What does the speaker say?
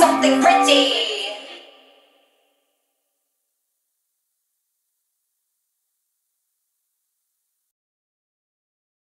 Something pretty.